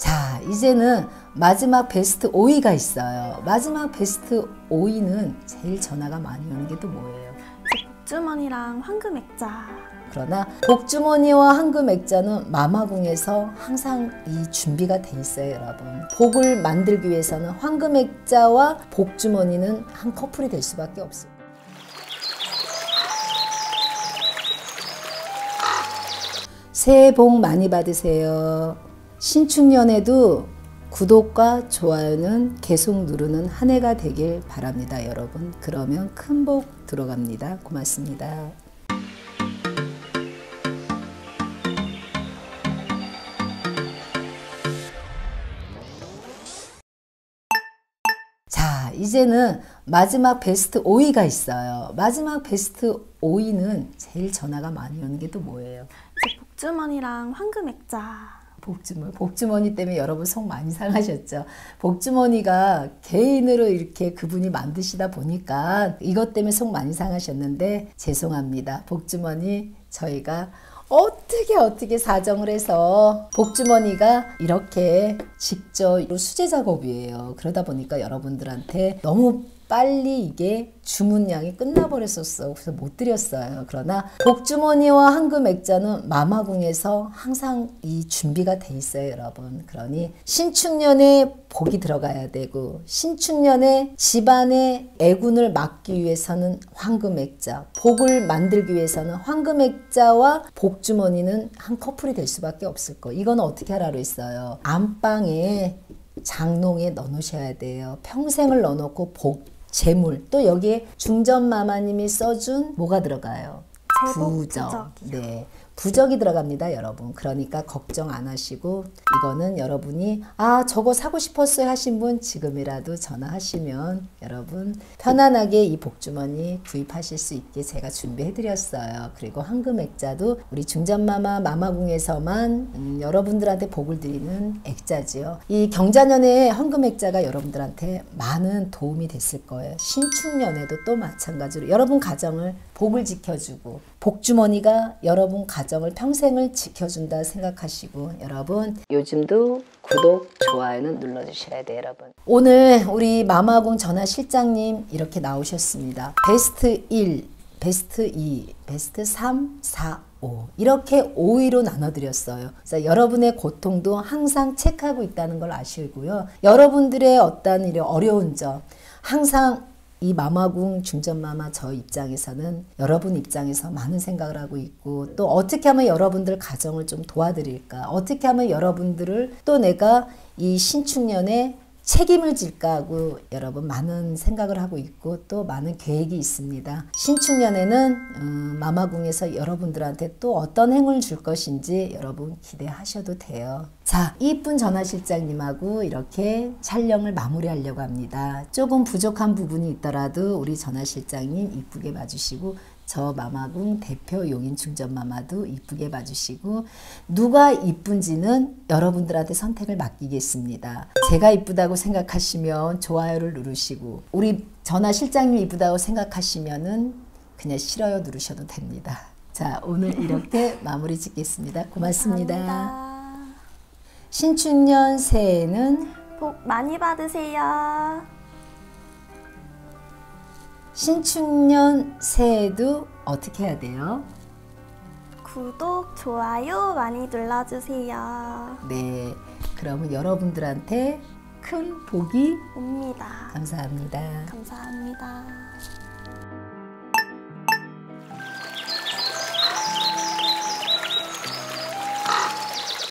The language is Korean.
자, 이제는 마지막 베스트 5위가 있어요. 마지막 베스트 5위는 제일 전화가 많이 오는 게 또 뭐예요? 복주머니랑 황금액자. 그러나 복주머니와 황금액자는 마마궁에서 항상 이 준비가 돼 있어요, 여러분. 복을 만들기 위해서는 황금액자와 복주머니는 한 커플이 될 수밖에 없어요. 새해 복 많이 받으세요. 신축년에도 구독과 좋아요는 계속 누르는 한 해가 되길 바랍니다, 여러분. 그러면 큰 복 들어갑니다. 고맙습니다. 이제는 마지막 베스트 5위가 있어요. 마지막 베스트 5위는 제일 전화가 많이 오는 게 또 뭐예요? 복주머니랑 황금액자. 복주머니 때문에 여러분 속 많이 상하셨죠? 복주머니가 개인으로 이렇게 그분이 만드시다 보니까 이것 때문에 속 많이 상하셨는데 죄송합니다. 복주머니 저희가 어떻게 사정을 해서 복주머니가 이렇게 직접 수제 작업이에요. 그러다 보니까 여러분들한테 너무 빨리 이게 주문량이 끝나버렸었어. 그래서 못 드렸어요. 그러나 복주머니와 황금액자는 마마궁에서 항상 이 준비가 돼 있어요, 여러분. 그러니 신축년에 복이 들어가야 되고, 신축년에 집안의 애군을 막기 위해서는 황금액자, 복을 만들기 위해서는 황금액자와 복주머니는 한 커플이 될 수밖에 없을 거. 이건 어떻게 하라고 했어요? 안방에 장롱에 넣어놓으셔야 돼요. 평생을 넣어놓고 복, 재물, 또 여기에 중전마마님이 써준 뭐가 들어가요? 부적. 네, 부적이 들어갑니다, 여러분. 그러니까 걱정 안 하시고, 이거는 여러분이 아 저거 사고 싶었어요 하신 분 지금이라도 전화하시면 여러분 편안하게 이 복주머니 구입하실 수 있게 제가 준비해 드렸어요. 그리고 황금액자도 우리 중전마마 마마궁에서만 여러분들한테 복을 드리는 액자지요. 이 경자년에 황금액자가 여러분들한테 많은 도움이 됐을 거예요. 신축년에도 또 마찬가지로 여러분 가정을 복을 지켜주고, 복주머니가 여러분 가정을 평생을 지켜준다 생각하시고, 여러분 요즘도 구독, 좋아요는 눌러주셔야 돼요, 여러분. 오늘 우리 마마궁 전화실장님 이렇게 나오셨습니다. 베스트 1, 베스트 2, 베스트 3, 4, 5 이렇게 5위로 나눠드렸어요. 그래서 여러분의 고통도 항상 체크하고 있다는 걸 아시고요. 여러분들의 어떤 이런 어려운 점 항상 이 마마궁 중전마마 저 입장에서는 여러분 입장에서 많은 생각을 하고 있고, 또 어떻게 하면 여러분들 가정을 좀 도와드릴까, 어떻게 하면 여러분들을 또 내가 이 신축년에 책임을 질까 하고 여러분 많은 생각을 하고 있고, 또 많은 계획이 있습니다. 신축년에는 마마궁에서 여러분들한테 또 어떤 행운을 줄 것인지 여러분 기대하셔도 돼요. 자, 이쁜 전화실장님하고 이렇게 촬영을 마무리하려고 합니다. 조금 부족한 부분이 있더라도 우리 전화실장님 이쁘게 봐주시고, 저 마마궁 대표 용인 중전마마도 이쁘게 봐주시고, 누가 이쁜지는 여러분들한테 선택을 맡기겠습니다. 제가 이쁘다고 생각하시면 좋아요를 누르시고, 우리 전화실장님 이쁘다고 생각하시면은 그냥 싫어요 누르셔도 됩니다. 자, 오늘 이렇게 마무리 짓겠습니다. 고맙습니다. 감사합니다. 신축년 새해에는 복 많이 받으세요. 신축년 새해에도 어떻게 해야 돼요? 구독, 좋아요 많이 눌러주세요. 네, 그러면 여러분들한테 큰 복이 옵니다. 감사합니다. 감사합니다.